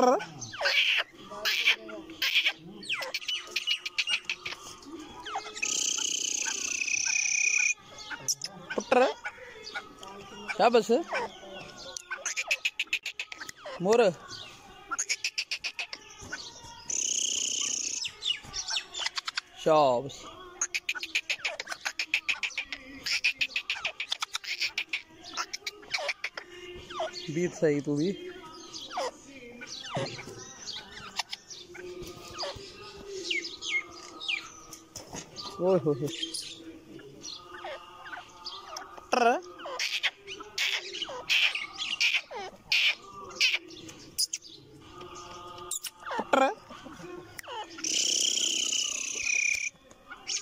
पुत्र क्या बस है मोर शाब्स बीत सही तू भी ओह हो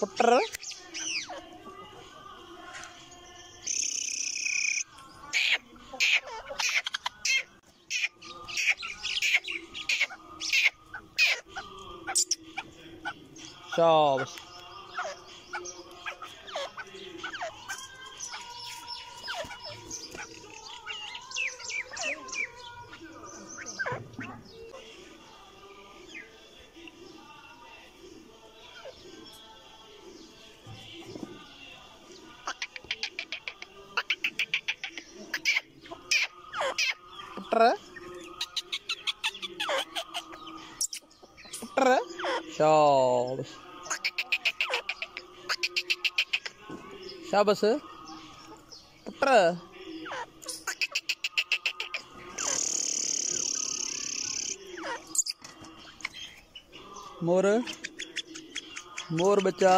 Putra Jobs Jobs Shabas Putra More More bacha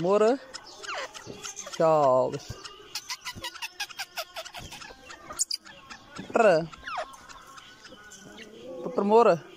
More Jobs Putra Putra More